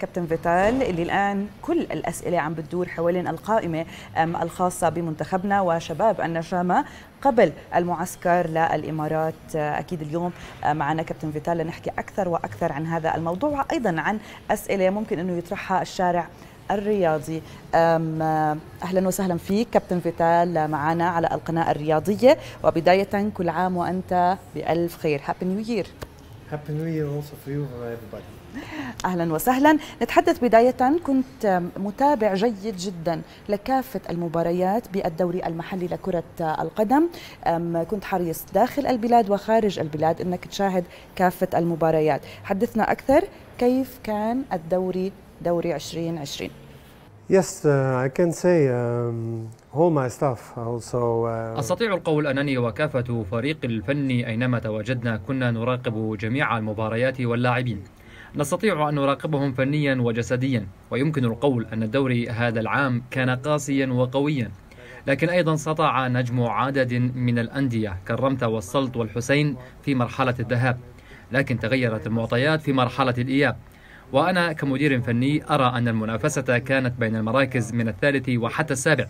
كابتن فيتال اللي الآن كل الأسئلة عم بتدور حوالين القائمة الخاصة بمنتخبنا وشباب النجامة قبل المعسكر للإمارات. أكيد اليوم معنا كابتن فيتال لنحكي أكثر وأكثر عن هذا الموضوع، أيضا عن أسئلة ممكن أنه يطرحها الشارع الرياضي. أهلا وسهلا فيك كابتن فيتال معنا على القناة الرياضية، وبداية كل عام وأنت بألف خير. هابي نيو يير. هابي نيو يير also for you and everybody. أهلا وسهلا. نتحدث بداية، كنت متابع جيد جدا لكافة المباريات بالدوري المحلي لكرة القدم، كنت حريص داخل البلاد وخارج البلاد أنك تشاهد كافة المباريات. حدثنا أكثر، كيف كان الدوري 2020؟ Yes, I can say all my staff also. أستطيع القول أنني وكافة فريق الفن أينما تواجدنا كنا نراقب جميع المباريات واللاعبين. نستطيع أن نراقبهم فنيا وجسديا، ويمكن القول أن الدوري هذا العام كان قاسيا وقويا، لكن أيضا استطاع نجم عدد من الأندية كالرمتة والسلط والحسين في مرحلة الذهاب، لكن تغيرت المعطيات في مرحلة الإياب. وأنا كمدير فني أرى أن المنافسة كانت بين المراكز من الثالث وحتى السابع،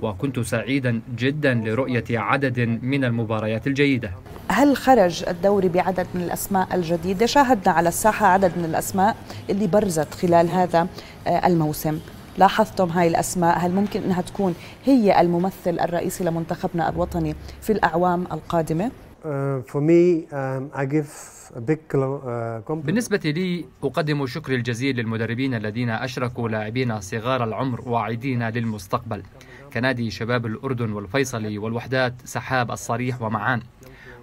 وكنت سعيدا جدا لرؤية عدد من المباريات الجيدة. هل خرج الدوري بعدد من الأسماء الجديدة؟ شاهدنا على الساحة عدد من الأسماء اللي برزت خلال هذا الموسم، لاحظتم هاي الأسماء؟ هل ممكن أنها تكون هي الممثل الرئيسي لمنتخبنا الوطني في الأعوام القادمة؟ بالنسبة لي أقدم شكري الجزيل للمدربين الذين أشركوا لاعبين صغار العمر واعدين للمستقبل كنادي شباب الأردن والفيصلي والوحدات سحاب الصريح ومعان،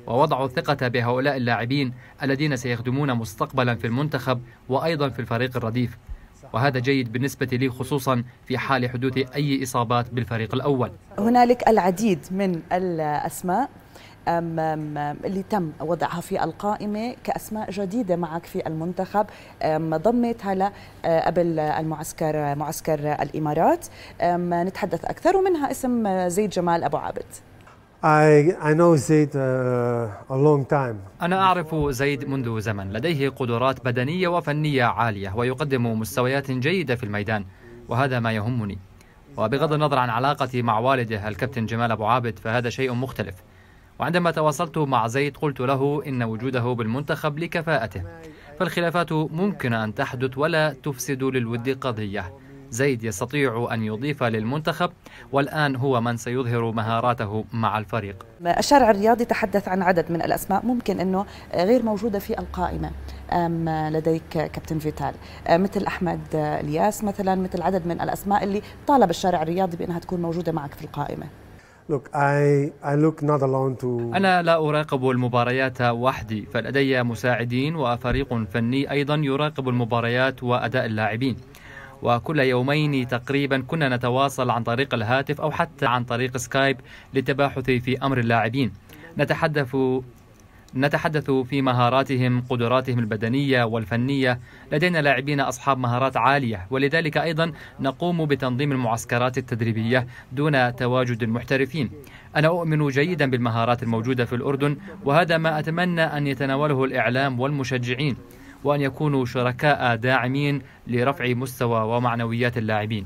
ووضعوا الثقة بهؤلاء اللاعبين الذين سيخدمون مستقبلا في المنتخب وأيضا في الفريق الرديف، وهذا جيد بالنسبة لي خصوصا في حال حدوث أي إصابات بالفريق الأول. هنالك العديد من الأسماء اللي تم وضعها في القائمة كأسماء جديدة معك في المنتخب، ضمتها قبل المعسكر، معسكر الإمارات. نتحدث أكثر، ومنها اسم زيد جمال أبو عابد. أنا أعرف زيد منذ زمن، لديه قدرات بدنية وفنية عالية ويقدم مستويات جيدة في الميدان، وهذا ما يهمني. وبغض النظر عن علاقتي مع والده الكابتن جمال أبو عابد فهذا شيء مختلف، وعندما تواصلت مع زيد قلت له إن وجوده بالمنتخب لكفاءته، فالخلافات ممكن أن تحدث ولا تفسد للود قضية. زيد يستطيع أن يضيف للمنتخب، والآن هو من سيظهر مهاراته مع الفريق. الشارع الرياضي تحدث عن عدد من الأسماء ممكن أنه غير موجودة في القائمة لديك كابتن فيتال، مثل أحمد الياس مثلا، مثل عدد من الأسماء اللي طالب الشارع الرياضي بأنها تكون موجودة معك في القائمة. أنا لا أراقب المباريات وحدي، فلدي مساعدين وفريق فني أيضا يراقب المباريات وأداء اللاعبين، وكل يومين تقريبا كنا نتواصل عن طريق الهاتف أو حتى عن طريق سكايب للتباحث في أمر اللاعبين، نتحدث في مهاراتهم، قدراتهم البدنية والفنية. لدينا لاعبين أصحاب مهارات عالية، ولذلك أيضا نقوم بتنظيم المعسكرات التدريبية دون تواجد المحترفين. أنا أؤمن جيدا بالمهارات الموجودة في الأردن، وهذا ما أتمنى أن يتناوله الإعلام والمشجعين، وأن يكونوا شركاء داعمين لرفع مستوى ومعنويات اللاعبين.